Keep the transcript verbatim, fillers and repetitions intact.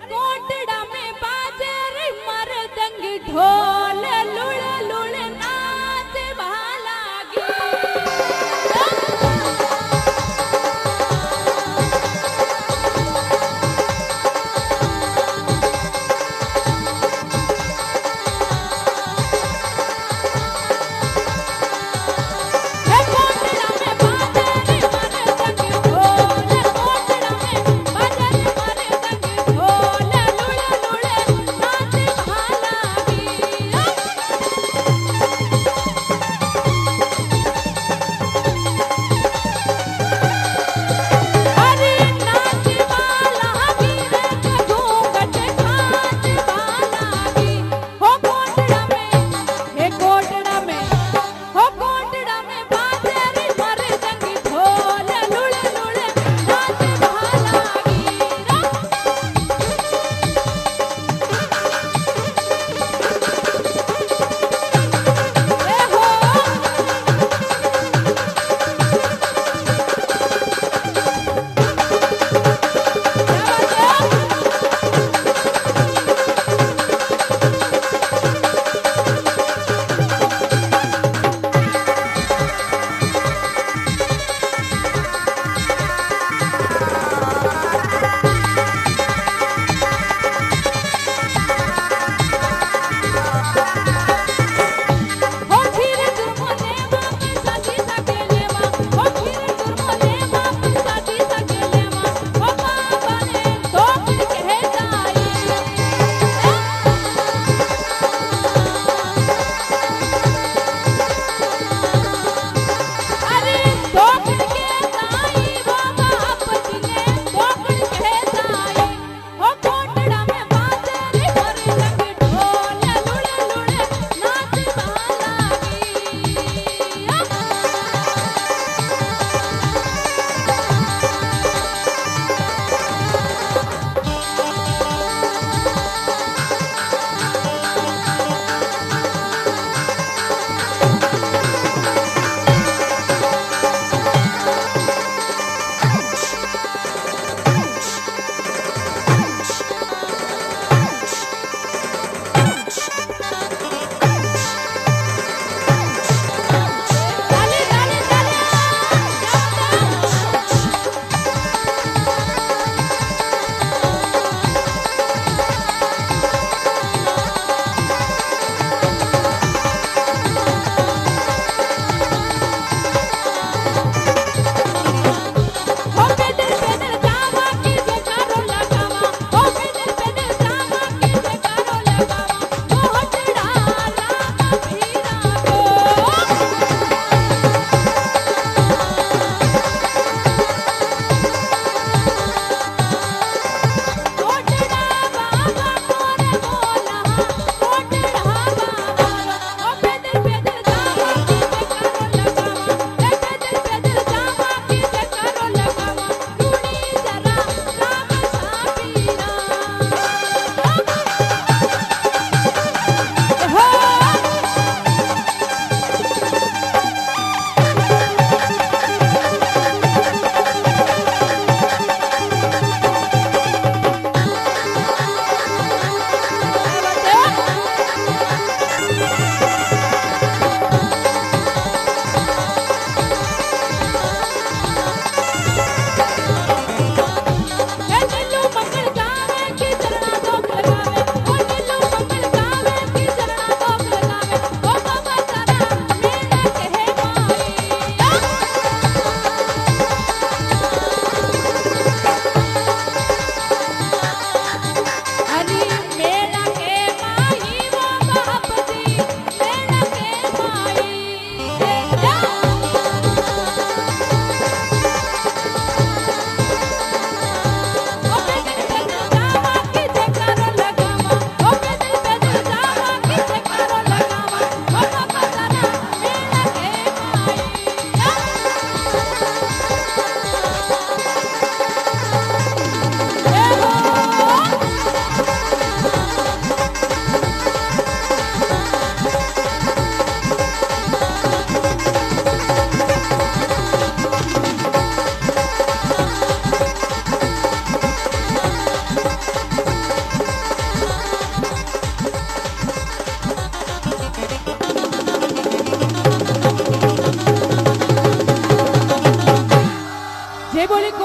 कोटड़ा में बाजे रे मर्दंग ढोल लुड़ लुड़ नाच भाला गी। कोटड़ा में बाजे रे मर्दंग ढोल लुड़ बोले।